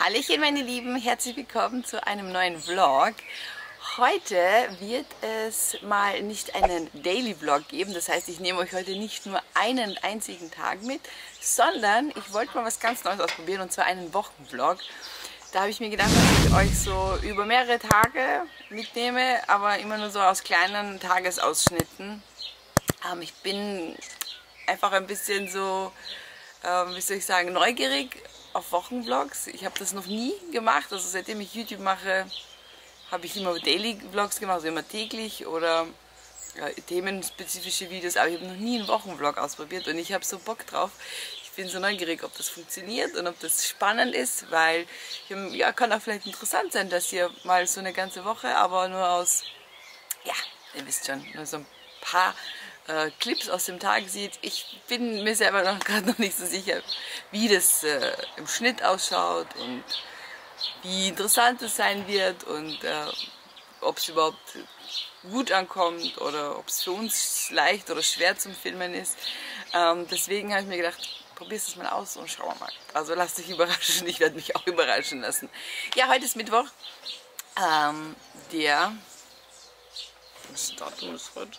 Hallöchen meine Lieben, herzlich willkommen zu einem neuen Vlog. Heute wird es mal nicht einen Daily Vlog geben, das heißt, ich nehme euch heute nicht nur einen einzigen Tag mit, sondern ich wollte mal was ganz Neues ausprobieren, und zwar einen Wochenvlog. Da habe ich mir gedacht, dass ich euch so über mehrere Tage mitnehme, aber immer nur so aus kleinen Tagesausschnitten. Ich bin einfach ein bisschen so, wie soll ich sagen, neugierig auf Wochenvlogs. Ich habe das noch nie gemacht, also seitdem ich YouTube mache, habe ich immer Daily Vlogs gemacht, also immer täglich oder ja, themenspezifische Videos, aber ich habe noch nie einen Wochenvlog ausprobiert und ich habe so Bock drauf. Ich bin so neugierig, ob das funktioniert und ob das spannend ist, weil ja, kann auch vielleicht interessant sein, dass ihr mal so eine ganze Woche, aber nur aus, ja, ihr wisst schon, nur so ein paar Clips aus dem Tag sieht. Ich bin mir selber gerade noch nicht so sicher, wie das im Schnitt ausschaut und wie interessant es sein wird und ob es überhaupt gut ankommt oder ob es für uns leicht oder schwer zum Filmen ist. Deswegen habe ich mir gedacht, probier es mal aus und schauen wir mal. Also lasst euch überraschen, ich werde mich auch überraschen lassen. Ja, heute ist Mittwoch. Das Datum ist heute.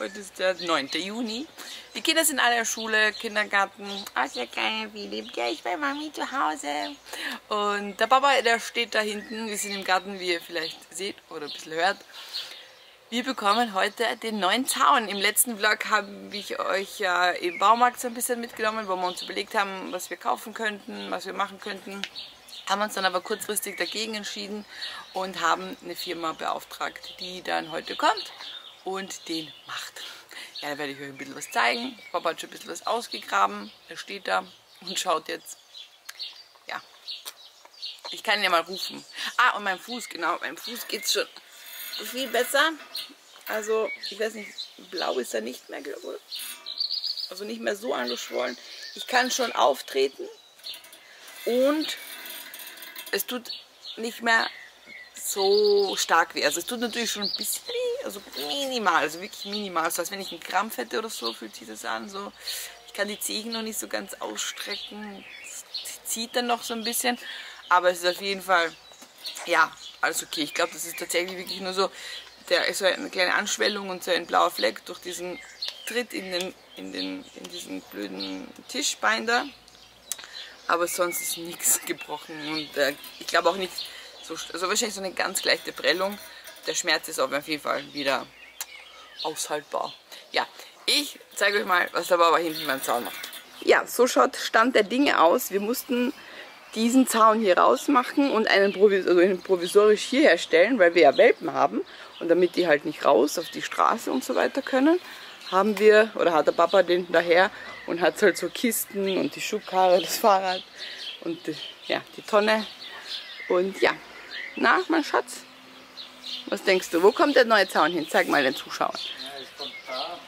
Heute ist der 9. Juni. Die Kinder sind alle in der Schule, Kindergarten. Oh, sehr geil, wie liebt ihr? Ich bin Mami zu Hause. Und der Papa, der steht da hinten. Wir sind im Garten, wie ihr vielleicht seht oder ein bisschen hört. Wir bekommen heute den neuen Zaun. Im letzten Vlog habe ich euch ja im Baumarkt so ein bisschen mitgenommen, wo wir uns überlegt haben, was wir kaufen könnten, was wir machen könnten. Haben uns dann aber kurzfristig dagegen entschieden und haben eine Firma beauftragt, die dann heute kommt und den macht. Ja, da werde ich euch ein bisschen was zeigen. Papa hat schon ein bisschen was ausgegraben. Er steht da und schaut jetzt. Ja, ich kann ihn ja mal rufen. Ah, und mein Fuß, genau, meinem Fuß geht es schon viel besser. Also, ich weiß nicht, blau ist er nicht mehr, glaube ich. Also nicht mehr so angeschwollen. Ich kann schon auftreten und es tut nicht mehr so stark weh. Also es tut natürlich schon ein bisschen weh, also minimal, also wirklich minimal. So als wenn ich einen Krampf hätte oder so, fühlt sich das an. So. Ich kann die Zehen noch nicht so ganz ausstrecken. Es zieht dann noch so ein bisschen. Aber es ist auf jeden Fall, ja, alles okay. Ich glaube, das ist tatsächlich wirklich nur so, der ist so eine kleine Anschwellung und so ein blauer Fleck durch diesen Tritt in diesen blöden Tischbein da. Aber sonst ist nichts gebrochen und ich glaube auch nicht, also wahrscheinlich so eine ganz leichte Prellung. Der Schmerz ist auf jeden Fall wieder aushaltbar. Ja, ich zeige euch mal, was der Bauer hinten beim Zaun macht. Ja, so schaut Stand der Dinge aus. Wir mussten diesen Zaun hier rausmachen und einen provisorisch hierher stellen, weil wir ja Welpen haben. Und damit die halt nicht raus auf die Straße und so weiter können, haben wir, oder hat der Papa den daher und hat halt so Kisten und die Schubkarre, das Fahrrad und die Tonne. Und ja, na, mein Schatz, was denkst du, wo kommt der neue Zaun hin? Zeig mal den Zuschauern. Ja, es kommt da,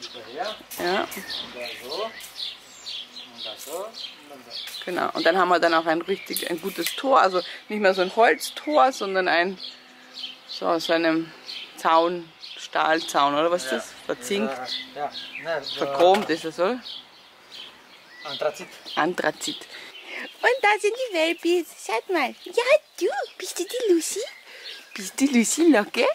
hinterher, ja. Und dann so, und dann so, und dann so. Genau, und dann haben wir dann auch ein gutes Tor, also nicht mehr so ein Holztor, sondern so aus einem Zaun, Stahlzaun, oder was ist das? Verzinkt, ja. Ja. Ne, so verchromt ist das, oder? Anthrazit. Anthrazit. Und da sind die Welpis. Schaut mal. Ja, du. Bist du die Lucy? Bist du Lucy Locke?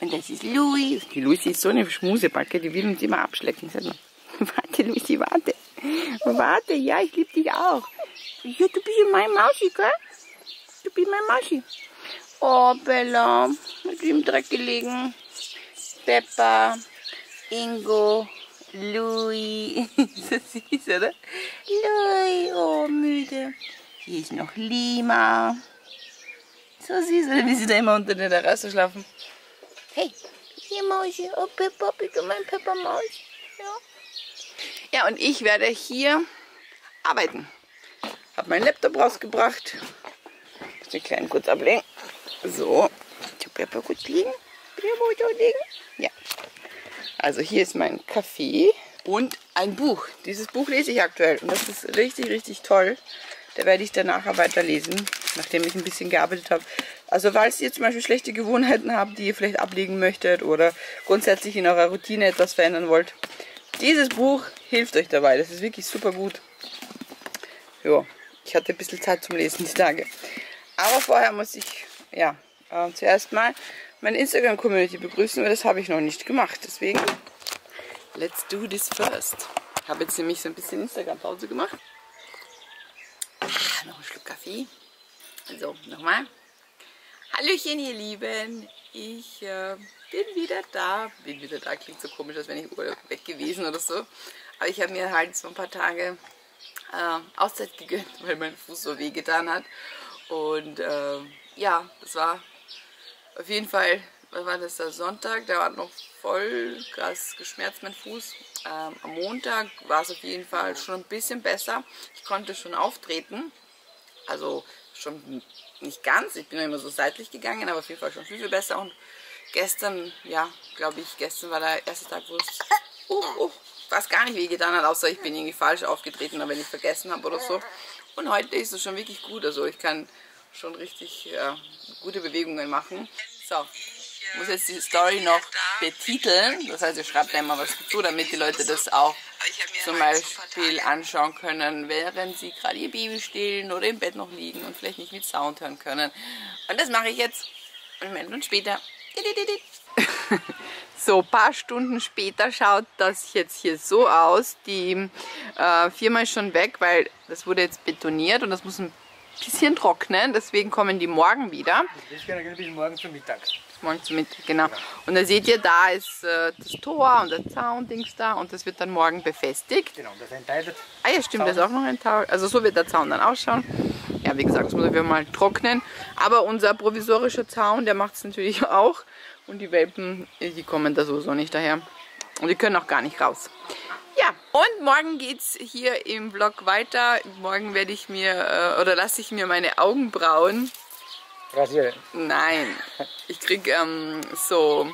Und das ist Louis. Die Lucy ist so eine Schmusebacke, die will uns immer abschlecken. Sag mal. Warte, Lucy, warte. Warte, ja, ich liebe dich auch. Ja, du bist mein Mauschi, gell? Du bist mein Mauschi. Oh, Bella. Hat im Dreck gelegen. Peppa. Ingo. Louis, so süß, oder? Louis, oh müde. Hier ist noch Lima. So süß, oder wie sie da immer unter der Terrasse schlafen. Hey, hier Mausi, oh Peppa, bitte mein Peppa Mausi. Ja, und ich werde hier arbeiten. Hab meinen Laptop rausgebracht. Muss den Kleinen kurz ablegen. So, Peppa gut liegen. Ja. Also hier ist mein Kaffee und ein Buch. Dieses Buch lese ich aktuell und das ist richtig, richtig toll. Da werde ich dann nachher weiterlesen, nachdem ich ein bisschen gearbeitet habe. Also falls ihr zum Beispiel schlechte Gewohnheiten habt, die ihr vielleicht ablegen möchtet oder grundsätzlich in eurer Routine etwas verändern wollt, dieses Buch hilft euch dabei. Das ist wirklich super gut. ja, ich hatte ein bisschen Zeit zum Lesen die Tage. Aber vorher muss ich, ja, zuerst mal meine Instagram-Community begrüßen, weil das habe ich noch nicht gemacht. Deswegen, let's do this first. Ich habe jetzt nämlich so ein bisschen Instagram-Pause gemacht. Noch einen Schluck Kaffee. Also, nochmal. Hallöchen, ihr Lieben. Ich bin wieder da. Bin wieder da, klingt so komisch, als wenn ich weg gewesen oder so. Aber ich habe mir halt so ein paar Tage Auszeit gegönnt, weil mein Fuß so weh getan hat. Und ja, das war auf jeden Fall, was war das, der Sonntag? Da war noch voll krass geschmerzt mein Fuß. Am Montag war es auf jeden Fall schon ein bisschen besser. Ich konnte schon auftreten. Also schon nicht ganz, ich bin noch immer so seitlich gegangen, aber auf jeden Fall schon viel, viel besser. Und gestern, ja, glaube ich, gestern war der erste Tag, wo es fast gar nicht wehgetan hat, außer ich bin irgendwie falsch aufgetreten, aber wenn ich vergessen habe oder so. Und heute ist es schon wirklich gut, also ich kann schon richtig gute Bewegungen machen. So, ich muss jetzt die Story noch betiteln, das heißt, ihr schreibt einmal was dazu, damit die Leute das auch zum Beispiel anschauen können, während sie gerade ihr Baby stillen oder im Bett noch liegen und vielleicht nicht mit Sound hören können. Und das mache ich jetzt einen Moment später. So, ein paar Stunden später schaut das jetzt hier so aus. Die Firma ist schon weg, weil das wurde jetzt betoniert und das muss ein bisschen trocknen. Deswegen kommen die morgen wieder. Das geht bis morgen zum Mittag. Morgen zum Mittag, genau. Und da seht ihr, da ist das Tor und der Zaun-Dings da und das wird dann morgen befestigt. Genau, das ist ein Teil. Ah ja, stimmt, das ist auch noch ein Teil. Also so wird der Zaun dann ausschauen. Ja, wie gesagt, das muss wir mal trocknen. Aber unser provisorischer Zaun, der macht es natürlich auch. Und die Welpen, die kommen da sowieso nicht daher. Und die können auch gar nicht raus. Ja, und morgen geht's hier im Vlog weiter. Morgen werde ich mir, oder lasse ich mir meine Augenbrauen rasieren. Nein, ich kriege so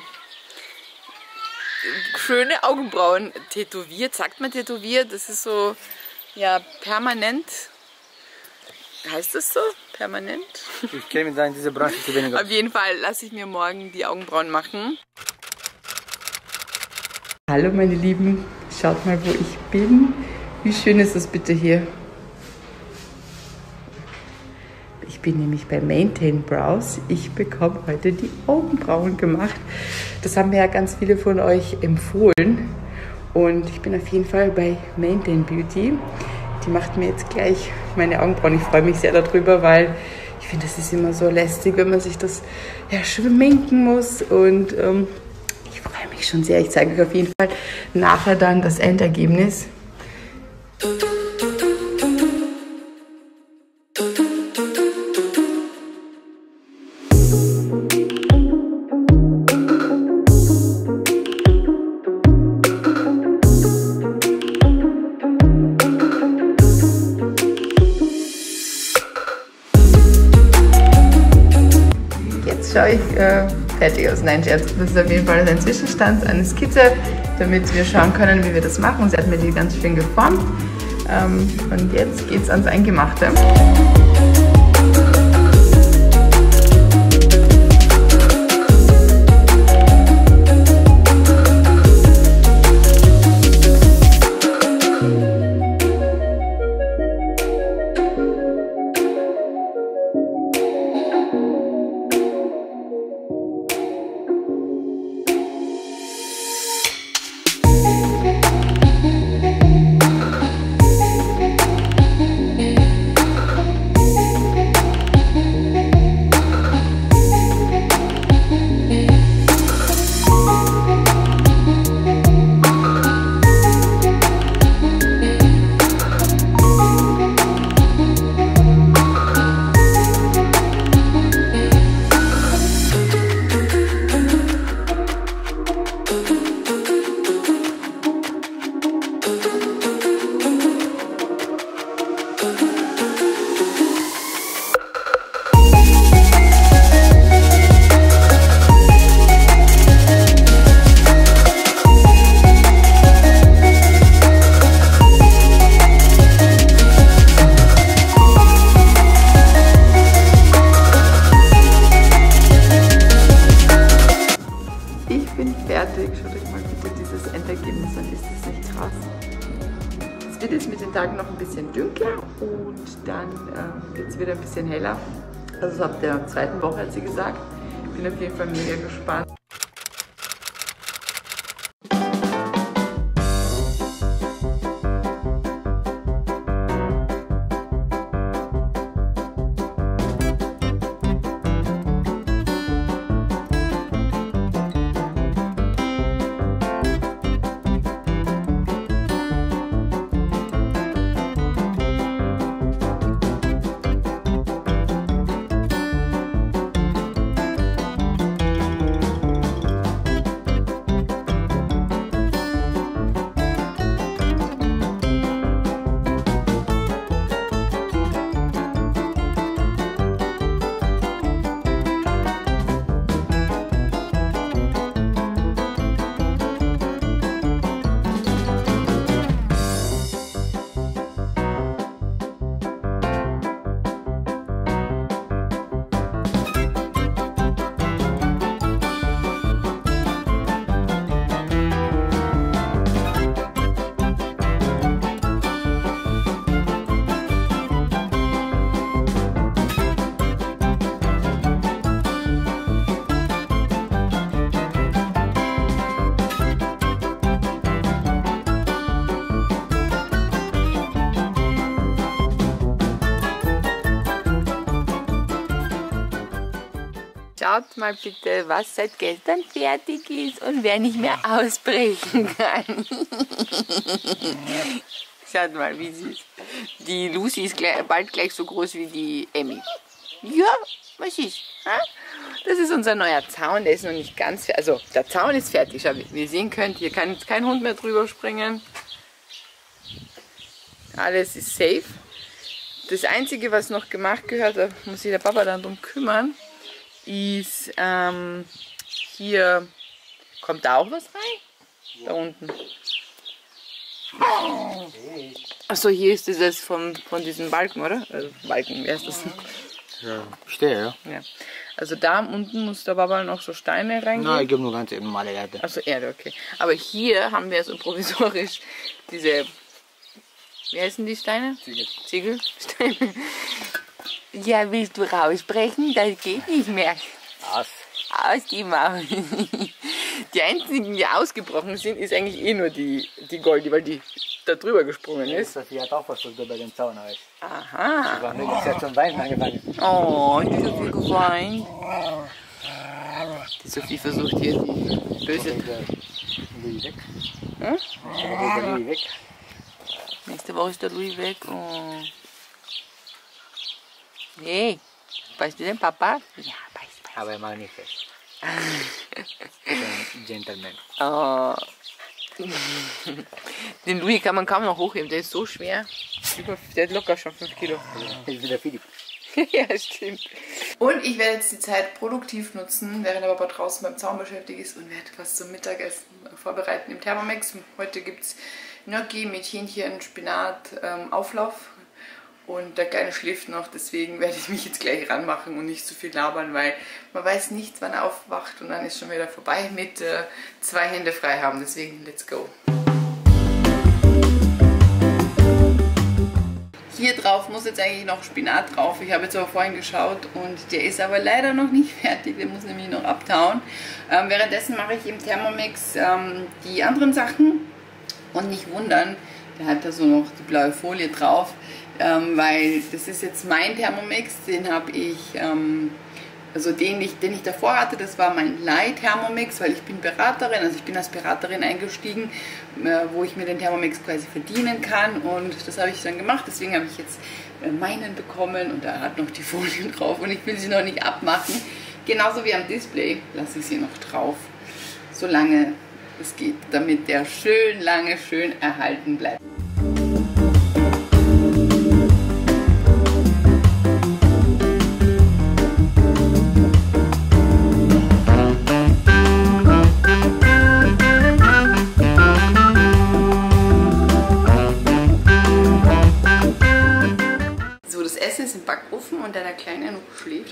schöne Augenbrauen tätowiert. Sagt man tätowiert? Das ist so, ja, permanent. Heißt das so? Permanent? Ich kenne mich da in dieser Branche zu wenig aus. Auf jeden Fall lasse ich mir morgen die Augenbrauen machen. Hallo meine Lieben, schaut mal, wo ich bin. Wie schön ist das bitte hier? Ich bin nämlich bei Maintain Brows. Ich bekomme heute die Augenbrauen gemacht. Das haben mir ja ganz viele von euch empfohlen. Und ich bin auf jeden Fall bei Maintain Beauty. Die macht mir jetzt gleich meine Augenbrauen. Ich freue mich sehr darüber, weil ich finde, das ist immer so lästig, wenn man sich das ja schminken muss. Und ich freue mich schon sehr. Ich zeige euch auf jeden Fall nachher dann das Endergebnis. Fertig aus. Nein, Scherz. Das ist auf jeden Fall ein Zwischenstand, eine Skizze, damit wir schauen können, wie wir das machen. Sie hat mir die ganz schön geformt. Und jetzt geht's ans Eingemachte. wird jetzt mit den Tagen noch ein bisschen dunkler und dann geht es wieder ein bisschen heller. Also ab der zweiten Woche hat sie gesagt. Ich bin auf jeden Fall mega gespannt. Schaut mal bitte, was seit gestern fertig ist und wer nicht mehr ausbrechen kann. Schaut mal, wie süß. Die Lucy ist bald gleich so groß wie die Emmy. Ja, was ist? Das ist unser neuer Zaun, der ist noch nicht ganz fertig. Also, der Zaun ist fertig. Wie ihr sehen könnt, hier kann jetzt kein Hund mehr drüber springen. Alles ist safe. Das Einzige, was noch gemacht gehört, da muss sich der Papa dann drum kümmern, ist, hier, kommt da auch was rein? Da unten. Achso, hier ist dieses von diesem Balken, oder? Also Balken, wer ist das? Ja, verstehe, ja. Ja. Also da unten muss der Papa noch so Steine reingehen. Nein, ich gebe nur ganz normale Erde. Achso, Erde, okay. Aber hier haben wir so provisorisch diese, wie heißen die Steine? Ziegel. Ziegelsteine. Ja, willst du rausbrechen? Das geht nicht mehr. Aus. Aus die Maus. Die einzigen, die ausgebrochen sind, ist eigentlich eh nur die Goldi, weil die da drüber gesprungen ist. Ja, die hat auch was drüber bei dem Zaun. Aha. Die war nur jetzt zum Weinen angefangen. Oh, die Sophie geweint. Die Sophie versucht hier die böse... Louis weg. Hm? Der Louis weg. Nächste Woche ist der Louis weg. Oh. Hey, beißt du den Papa? Ja, beißt. Aber er mag nicht fest. Gentleman. Oh. Den Louis kann man kaum noch hochheben, der ist so schwer. Der hat locker schon 5 Kilo. Das ist wieder Philipp. Ja, stimmt. Und ich werde jetzt die Zeit produktiv nutzen, während der Papa draußen beim Zaun beschäftigt ist, und werde was zum Mittagessen vorbereiten im Thermomix. Heute gibt es Gnocchi mit Hähnchen, Spinat, Auflauf. Und der Kleine schläft noch, deswegen werde ich mich jetzt gleich ranmachen und nicht zu viel labern, weil man weiß nicht, wann er aufwacht und dann ist schon wieder vorbei mit 2 Hände frei haben. Deswegen, let's go. Hier drauf muss jetzt eigentlich noch Spinat drauf. Ich habe jetzt aber vorhin geschaut und der ist aber leider noch nicht fertig. Der muss nämlich noch abtauen. Währenddessen mache ich im Thermomix die anderen Sachen und nicht wundern, da hat er so noch die blaue Folie drauf. Weil das ist jetzt mein Thermomix, den habe ich, also den ich davor hatte, das war mein Leih-Thermomix, weil ich bin Beraterin, also ich bin als Beraterin eingestiegen, wo ich mir den Thermomix quasi verdienen kann, und das habe ich dann gemacht, deswegen habe ich jetzt meinen bekommen und da hat noch die Folien drauf und ich will sie noch nicht abmachen, genauso wie am Display lasse ich sie noch drauf, solange es geht, damit der schön lange schön erhalten bleibt.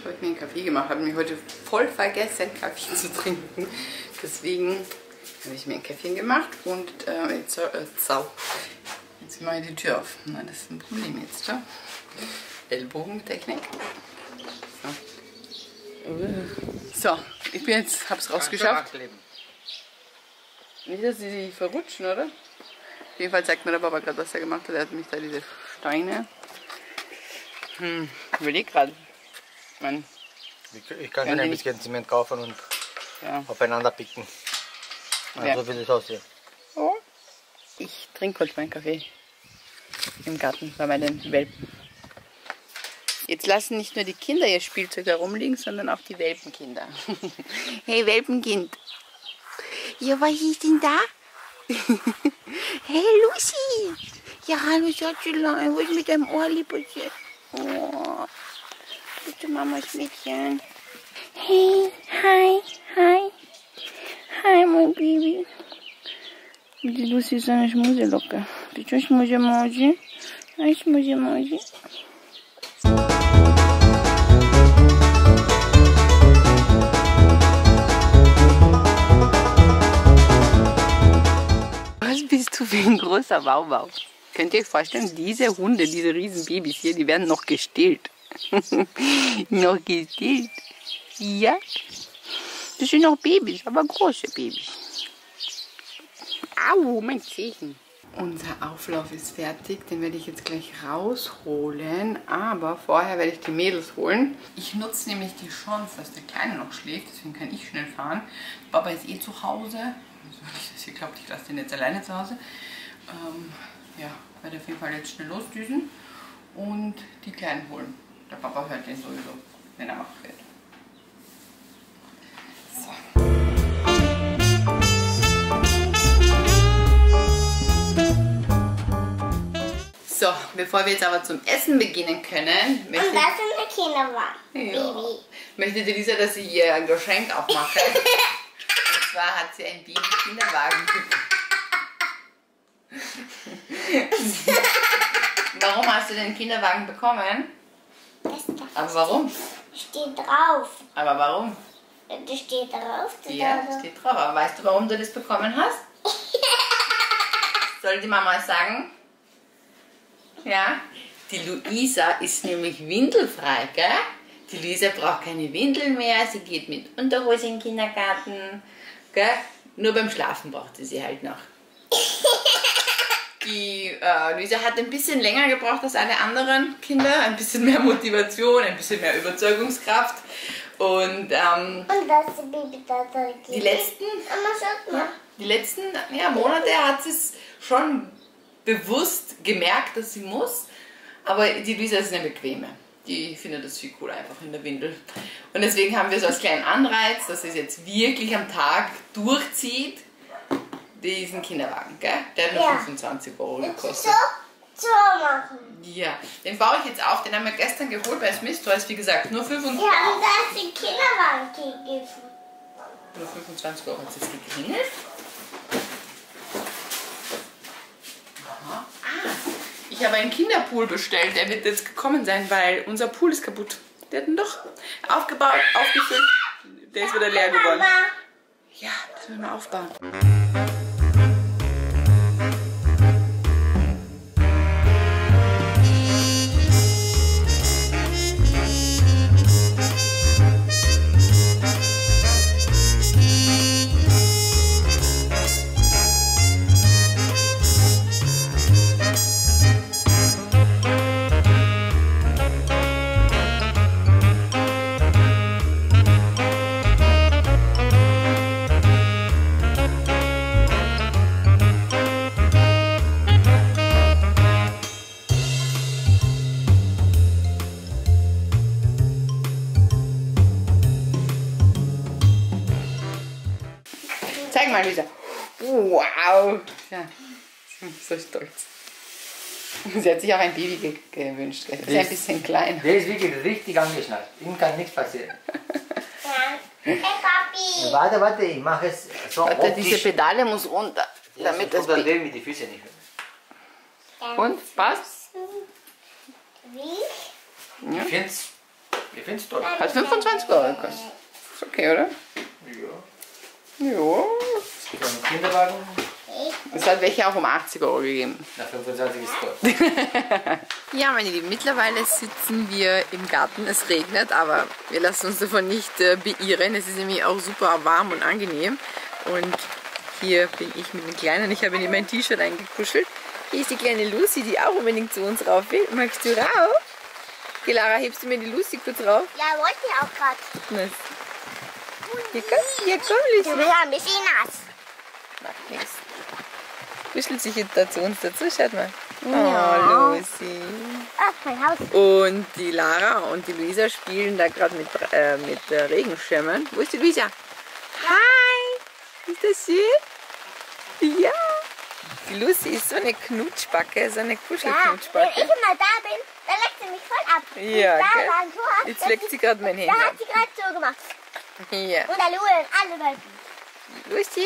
Habe ich mir einen Kaffee gemacht, habe mich heute voll vergessen, Kaffee zu trinken. Deswegen habe ich mir einen Kaffee gemacht und Jetzt machen wir die Tür auf. Nein, das ist ein Problem jetzt. Ja? Ellbogentechnik. So. So, ich bin jetzt, hab's rausgeschafft. Nicht, dass die verrutschen, oder? Jedenfalls sagt mir der Papa gerade, was er gemacht hat. Er hat mich da diese Steine. Überleg gerade. Ich kann schon ein bisschen Zement kaufen und aufeinander picken. Ja. So will es aussehen. Oh. Ich trinke kurz meinen Kaffee im Garten bei meinen Welpen. Jetzt lassen nicht nur die Kinder ihr Spielzeug herumliegen, sondern auch die Welpenkinder. Hey Welpenkind! Ja, was ist denn da? Hey Lucy! Ja, hallo Schatzelein, was ist mit deinem Ohrli passiert? Oh, gute Mamas Mädchen. Hey, hi, hi. Hi, mein Baby. Die Lucy ist eine Schmuselocke. Bitte Schmuselmausi. Ein Schmuselmausi. Was bist du für ein großer Baubaum? Könnt ihr euch vorstellen, diese Hunde, diese riesen Babys hier, die werden noch gestillt. Noch gestillt. Ja. Das sind noch Babys, aber große Babys. Au, mein Zehen. Unser Auflauf ist fertig, den werde ich jetzt gleich rausholen, aber vorher werde ich die Mädels holen. Ich nutze nämlich die Chance, dass der Kleine noch schläft, deswegen kann ich schnell fahren. Papa ist eh zu Hause, also nicht, dass ihr glaubt, ich lasse den jetzt alleine zu Hause. Ja, werde auf jeden Fall jetzt schnell losdüsen und die Kleinen holen. Der Papa hört den sowieso, wenn er wach wird. So. So, bevor wir jetzt aber zum Essen beginnen können, möchte und das in der Kinderwagen, ja, Baby. Möchte Lisa, dass ich ihr ein Geschenk aufmache. Und zwar hat sie einen Baby-Kinderwagen. Warum hast du den Kinderwagen bekommen? Aber warum? Steht drauf. Aber warum? Das steht drauf. Das ja, das steht drauf. Aber weißt du, warum du das bekommen hast? Soll die Mama sagen? Ja, die Luisa ist nämlich windelfrei, gell? Die Luisa braucht keine Windeln mehr, sie geht mit Unterhose in den Kindergarten, gell? Nur beim Schlafen braucht sie halt noch. Die Luisa hat ein bisschen länger gebraucht als alle anderen Kinder, ein bisschen mehr Motivation, ein bisschen mehr Überzeugungskraft. Und das Baby da die letzten, ja, ja, Monate hat sie es schon bewusst gemerkt, dass sie muss, aber die Luisa ist eine bequeme. Die findet das viel cooler einfach in der Windel. Und deswegen haben wir so als kleinen Anreiz, dass sie es jetzt wirklich am Tag durchzieht, diesen Kinderwagen, gell? Der hat nur 25 € gekostet. So machen. Ja, den baue ich jetzt auf. Den haben wir gestern geholt bei Smiths. Du hast wie gesagt nur 25 €. Ja, und da hast den Kinderwagen gegeben. Nur 25 € hat es jetzt geklingelt. Ich habe einen Kinderpool bestellt, der wird jetzt gekommen sein, weil unser Pool ist kaputt. Der hat ihn doch aufgebaut, aufgefüllt, der ist wieder leer geworden. Ja, das müssen wir aufbauen. Wow! Ja, so stolz. Sie hat sich auch ein Baby gewünscht. Das ist ein bisschen klein. Der ist wirklich richtig angeschnallt. Ihm kann nichts passieren. Hey Papi! Warte, warte, ich mache es so. Warte, diese Pedale muss runter. Ja, damit das dann leben wir die Füße nicht mehr. Und? Passt? Wie? Ja. Ich find's toll. Hat 25 € gekostet. Ist okay, oder? Ja. Ja. Kinderwagen. Es hat welche auch um 80 Euro gegeben. Na, 25 ist toll. Ja, meine Lieben, mittlerweile sitzen wir im Garten. Es regnet, aber wir lassen uns davon nicht beirren. Es ist nämlich auch super warm und angenehm. Und hier bin ich mit den Kleinen. Ich habe in mein T-Shirt eingekuschelt. Hier ist die kleine Lucy, die auch unbedingt zu uns rauf will. Magst du rauf? Lara, hebst du mir die Lucy kurz rauf? Ja, wollte ich auch gerade. Hier komm, Lucy. Du bist ein bisschen nass. Macht nichts. Kuschelt sich jetzt da zu uns dazu, schaut mal. Oh, ja. Lucy. Ach, mein Haus. Und die Lara und die Luisa spielen da gerade mit Regenschirmen. Wo ist die Luisa? Ja. Hi. Ist das süß? Ja. Die Lucy ist so eine Knutschbacke, so eine Kuschelknutschbacke. Ja, wenn ich immer da bin, dann leckt sie mich voll ab. Ja, okay. So jetzt leckt sie gerade mein Handy. Da hat sie gerade so gemacht. Ja. Und hallo an alle Leute. Lucy?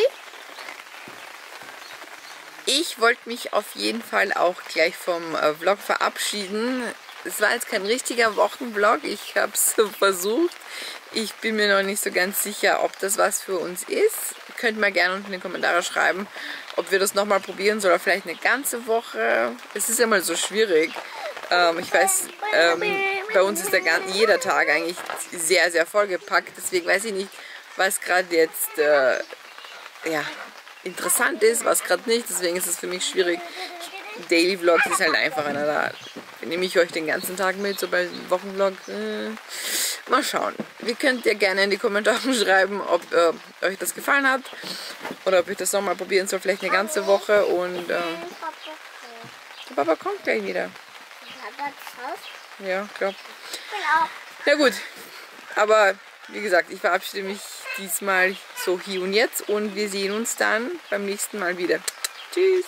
Ich wollte mich auf jeden Fall auch gleich vom Vlog verabschieden. Es war jetzt kein richtiger Wochenvlog. Ich habe es versucht. Ich bin mir noch nicht so ganz sicher, ob das was für uns ist. Ihr könnt mal gerne unten in den Kommentaren schreiben, ob wir das nochmal probieren sollen. Vielleicht eine ganze Woche. Es ist ja mal so schwierig. Ich weiß, bei uns ist jeder Tag eigentlich sehr, sehr vollgepackt. Deswegen weiß ich nicht, was gerade jetzt ja, interessant ist, was gerade nicht. Deswegen ist es für mich schwierig. Daily Vlogs ist halt einfach einer da. Nehme ich euch den ganzen Tag mit, so bei Wochenvlog. Mal schauen. Ihr könnt ja gerne in die Kommentare schreiben, ob euch das gefallen hat oder ob ich das nochmal probieren soll, vielleicht eine ganze Woche. Und der Papa kommt gleich wieder. Ja, glaub. Na gut, aber wie gesagt, ich verabschiede mich diesmal so hier und jetzt und wir sehen uns dann beim nächsten Mal wieder. Tschüss!